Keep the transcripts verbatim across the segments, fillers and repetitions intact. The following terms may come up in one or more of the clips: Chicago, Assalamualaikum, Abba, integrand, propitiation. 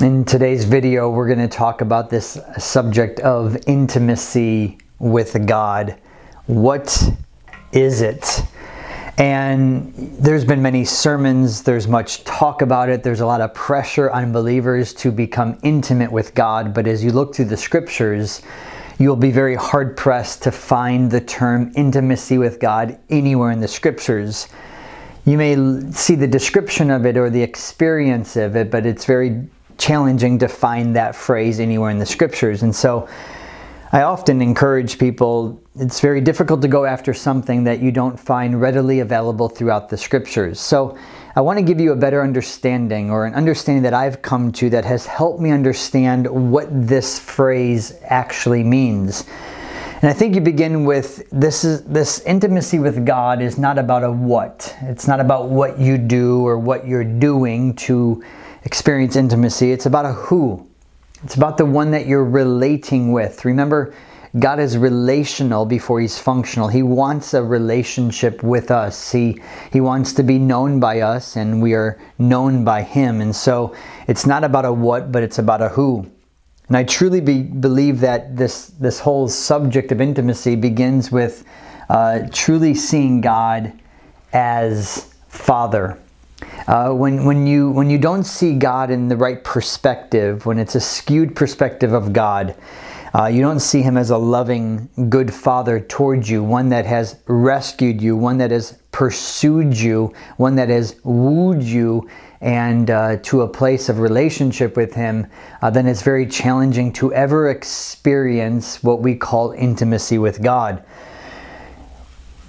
In today's video, we're going to talk about this subject of intimacy with God. What is it? And there's been many sermons, there's much talk about it, there's a lot of pressure on believers to become intimate with God, but as you look through the scriptures, you'll be very hard-pressed to find the term intimacy with God anywhere in the scriptures. You may see the description of it or the experience of it, but it's very challenging to find that phrase anywhere in the scriptures. And so I often encourage people, it's very difficult to go after something that you don't find readily available throughout the scriptures. So I want to give you a better understanding, or an understanding that I've come to that has helped me understand what this phrase actually means. And I think you begin with, this is this intimacy with God is not about a what. It's not about what you do or what you're doing to experience intimacy. It's about a who. It's about the one that you're relating with. Remember, God is relational before he's functional. He wants a relationship with us. He, he wants to be known by us, and we are known by him. And so it's not about a what, but it's about a who. And I truly be, believe that this, this whole subject of intimacy begins with uh, truly seeing God as Father. Uh, when, when, you, when you don't see God in the right perspective, when it's a skewed perspective of God, uh, you don't see him as a loving, good father towards you, one that has rescued you, one that has pursued you, one that has wooed you, and uh, to a place of relationship with him, uh, then it's very challenging to ever experience what we call intimacy with God.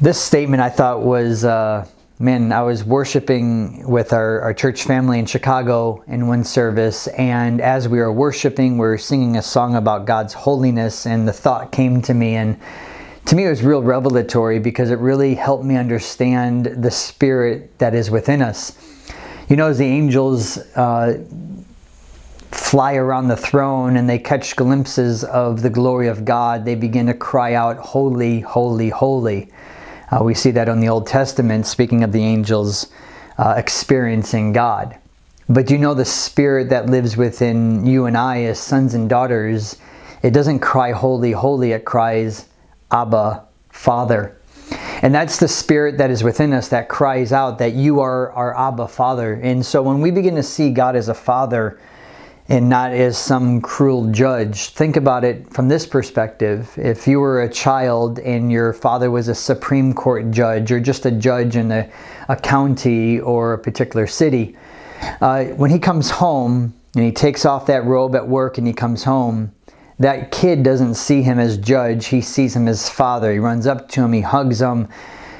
This statement I thought was... Uh, Man, I was worshiping with our, our church family in Chicago in one service, and as we were worshiping, we were singing a song about God's holiness, and the thought came to me, and to me it was real revelatory because it really helped me understand the spirit that is within us. You know, as the angels uh, fly around the throne and they catch glimpses of the glory of God, they begin to cry out, "Holy, holy, holy." Uh, we see that in the Old Testament, speaking of the angels uh, experiencing God. But you know, the spirit that lives within you and I as sons and daughters, it doesn't cry holy, holy, it cries Abba, Father. And that's the spirit that is within us that cries out that you are our Abba, Father. And so when we begin to see God as a father and not as some cruel judge. Think about it from this perspective. If you were a child and your father was a Supreme Court judge, or just a judge in a, a county or a particular city, uh, when he comes home and he takes off that robe at work and he comes home, that kid doesn't see him as judge, he sees him as father. He runs up to him, he hugs him,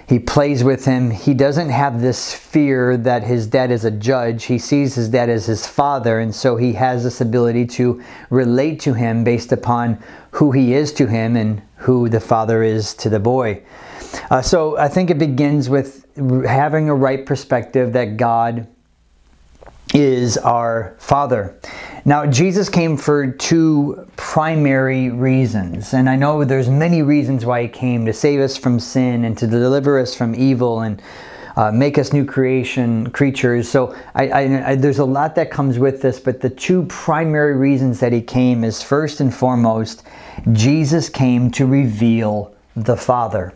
he plays with him. He doesn't have this fear that his dad is a judge. He sees his dad as his father, and so he has this ability to relate to him based upon who he is to him and who the father is to the boy. Uh, so I think it begins with having a right perspective that God is our father. Now, Jesus came for two primary reasons, and I know there's many reasons why he came, to save us from sin and to deliver us from evil and uh, make us new creation creatures. So I, I, I, there's a lot that comes with this, but the two primary reasons that he came is, first and foremost, Jesus came to reveal the Father.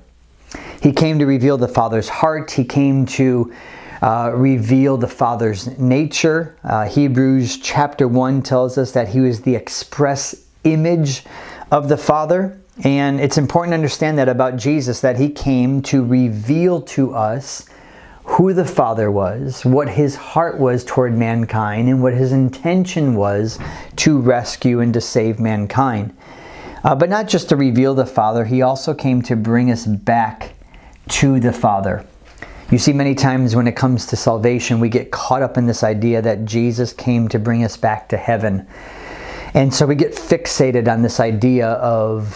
He came to reveal the Father's heart. He came to Uh, reveal the Father's nature. Uh, Hebrews chapter one tells us that he was the express image of the Father. And it's important to understand that about Jesus, that he came to reveal to us who the Father was, what his heart was toward mankind, and what his intention was to rescue and to save mankind. Uh, but not just to reveal the Father, he also came to bring us back to the Father. You see, many times when it comes to salvation, we get caught up in this idea that Jesus came to bring us back to heaven. And so we get fixated on this idea of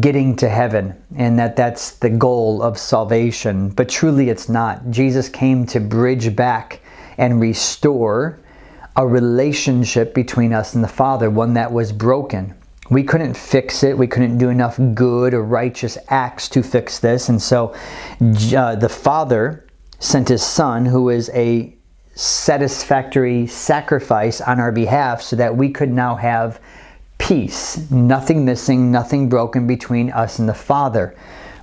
getting to heaven, and that that's the goal of salvation. But truly it's not. Jesus came to bridge back and restore a relationship between us and the Father, one that was broken. We couldn't fix it. We couldn't do enough good or righteous acts to fix this. And so uh, the Father sent his Son, who is a satisfactory sacrifice on our behalf so that we could now have peace, nothing missing, nothing broken between us and the Father.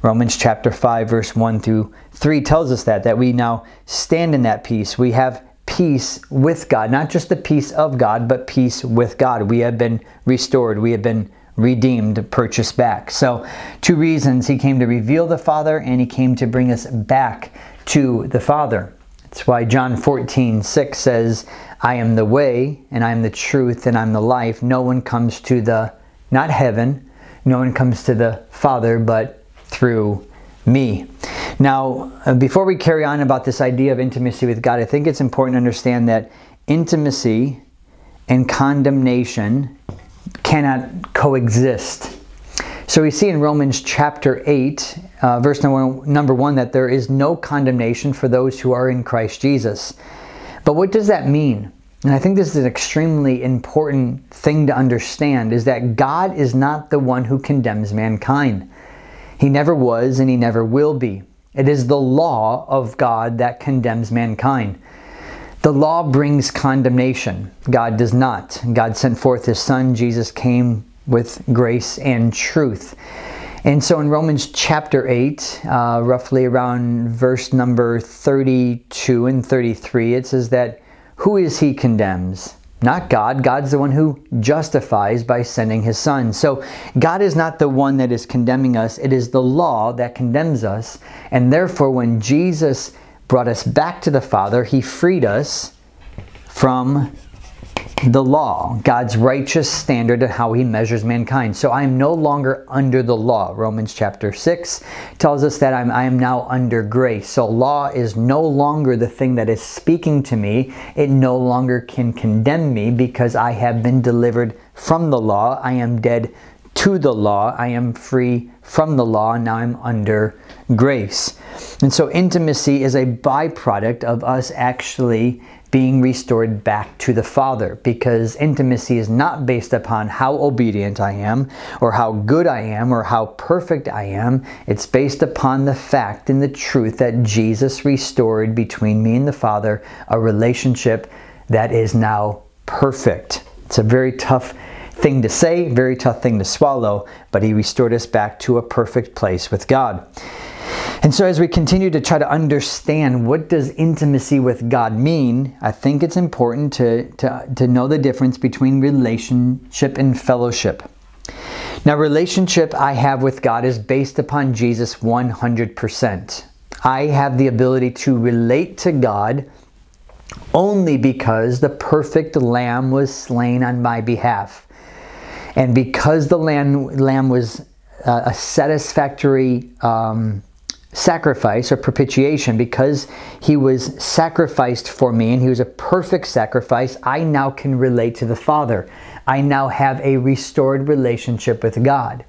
Romans chapter five, verse one through three tells us that, that we now stand in that peace. We have peace with God, not just the peace of God, but peace with God. We have been restored. We have been redeemed, purchased back. So two reasons: he came to reveal the Father, and he came to bring us back to the Father. That's why John fourteen six says, I am the way, and I am the truth, and I am the life. No one comes to the, not heaven, no one comes to the Father, but through me. Now, before we carry on about this idea of intimacy with God, I think it's important to understand that intimacy and condemnation cannot coexist. So we see in Romans chapter eight, uh, verse number, number one, that there is no condemnation for those who are in Christ Jesus. But what does that mean? And I think this is an extremely important thing to understand, is that God is not the one who condemns mankind. He never was, and he never will be. It is the law of God that condemns mankind. The law brings condemnation. God does not. God sent forth his Son. Jesus came with grace and truth. And so in Romans chapter eight, uh, roughly around verse number thirty-two and thirty-three, it says that who is he condemns? Not God. God's the one who justifies by sending his Son. So God is not the one that is condemning us. It is the law that condemns us. And therefore, when Jesus brought us back to the Father, he freed us from the law, God's righteous standard of how he measures mankind. So I am no longer under the law. Romans chapter six tells us that I'm, I am now under grace. So law is no longer the thing that is speaking to me. It no longer can condemn me because I have been delivered from the law. I am dead to the law. I am free from the law. And now I'm under grace. And so intimacy is a byproduct of us actually being restored back to the Father, because intimacy is not based upon how obedient I am or how good I am or how perfect I am. It's based upon the fact and the truth that Jesus restored between me and the Father a relationship that is now perfect. It's a very tough thing to say, very tough thing to swallow, but he restored us back to a perfect place with God. And so as we continue to try to understand what does intimacy with God mean, I think it's important to, to, to know the difference between relationship and fellowship. Now, relationship I have with God is based upon Jesus one hundred percent. I have the ability to relate to God only because the perfect Lamb was slain on my behalf. And because the Lamb, lamb was uh, a satisfactory um, sacrifice or propitiation, because he was sacrificed for me and he was a perfect sacrifice, I now can relate to the Father. I now have a restored relationship with God.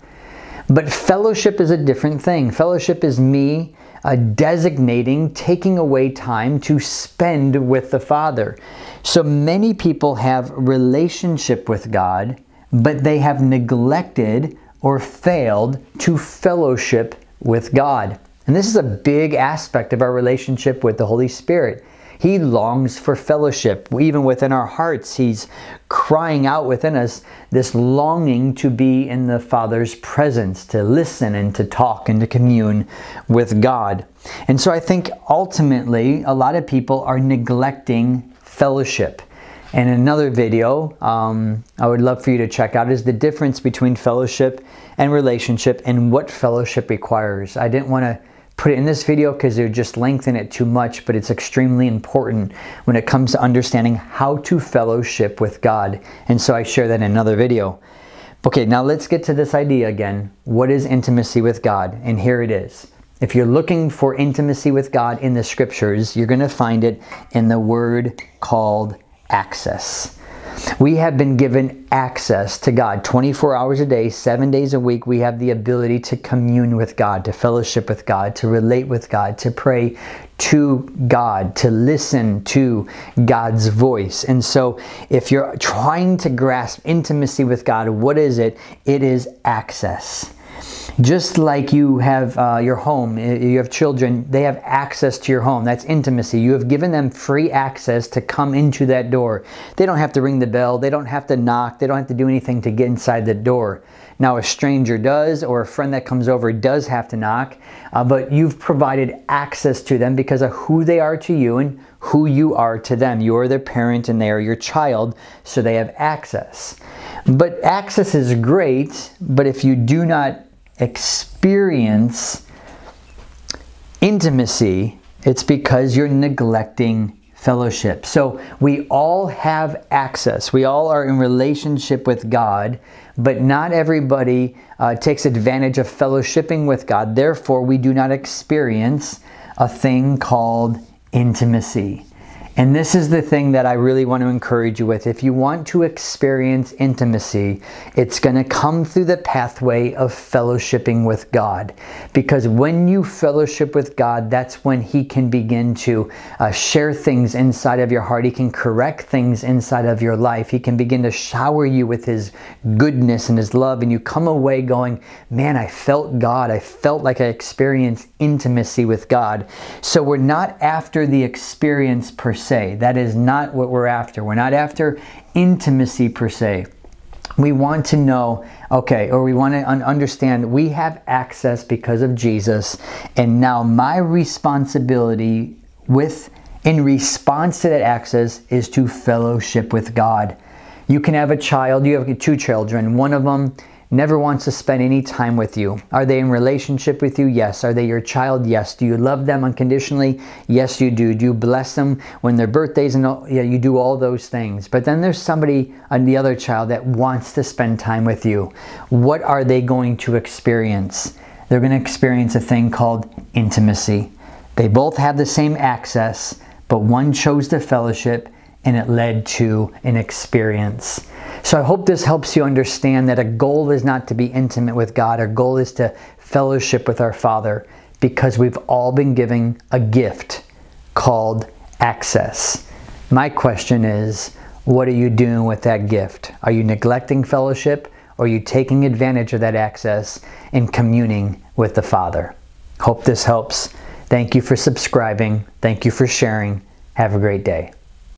But fellowship is a different thing. Fellowship is me uh, designating, taking away time to spend with the Father. So many people have relationship with God, but they have neglected or failed to fellowship with God. And this is a big aspect of our relationship with the Holy Spirit. He longs for fellowship. Even within our hearts, he's crying out within us this longing to be in the Father's presence, to listen and to talk and to commune with God. And so I think ultimately a lot of people are neglecting fellowship. And another video um, I would love for you to check out is the difference between fellowship and relationship and what fellowship requires. I didn't want to put it in this video because it would just lengthen it too much, but it's extremely important when it comes to understanding how to fellowship with God. And so I share that in another video. Okay, now let's get to this idea again. What is intimacy with God? And here it is. If you're looking for intimacy with God in the scriptures, you're going to find it in the word called access. We have been given access to God twenty-four hours a day, seven days a week. We have the ability to commune with God, to fellowship with God, to relate with God, to pray to God, to listen to God's voice. And so if you're trying to grasp intimacy with God, what is it? It is access. Just like you have uh, your home, you have children, they have access to your home. That's intimacy. You have given them free access to come into that door. They don't have to ring the bell. They don't have to knock. They don't have to do anything to get inside the door. Now, a stranger does, or a friend that comes over does have to knock, uh, but you've provided access to them because of who they are to you and who you are to them. You are their parent and they are your child, so they have access. But access is great, but if you do not experience intimacy, it's because you're neglecting fellowship. So we all have access. We all are in relationship with God, but not everybody uh, takes advantage of fellowshipping with God. Therefore, we do not experience a thing called intimacy. And this is the thing that I really want to encourage you with. If you want to experience intimacy, it's going to come through the pathway of fellowshipping with God. Because when you fellowship with God, that's when He can begin to uh, share things inside of your heart. He can correct things inside of your life. He can begin to shower you with His goodness and His love. And you come away going, man, I felt God. I felt like I experienced intimacy with God. So we're not after the experience per se. That is not what we're after. We're not after intimacy per se. We want to know, okay, or we want to un- understand we have access because of Jesus, and now my responsibility with, in response to that access, is to fellowship with God. You can have a child, you have two children, one of them never wants to spend any time with you. Are they in relationship with you? Yes. Are they your child? Yes. Do you love them unconditionally? Yes, you do. Do you bless them when their birthdays and all, yeah, you do all those things. But then there's somebody on the other child that wants to spend time with you. What are they going to experience? They're going to experience a thing called intimacy. They both have the same access, but one chose to fellowship and it led to an experience. So I hope this helps you understand that a goal is not to be intimate with God. Our goal is to fellowship with our Father, because we've all been given a gift called access. My question is, what are you doing with that gift? Are you neglecting fellowship, or are you taking advantage of that access and communing with the Father? Hope this helps. Thank you for subscribing. Thank you for sharing. Have a great day.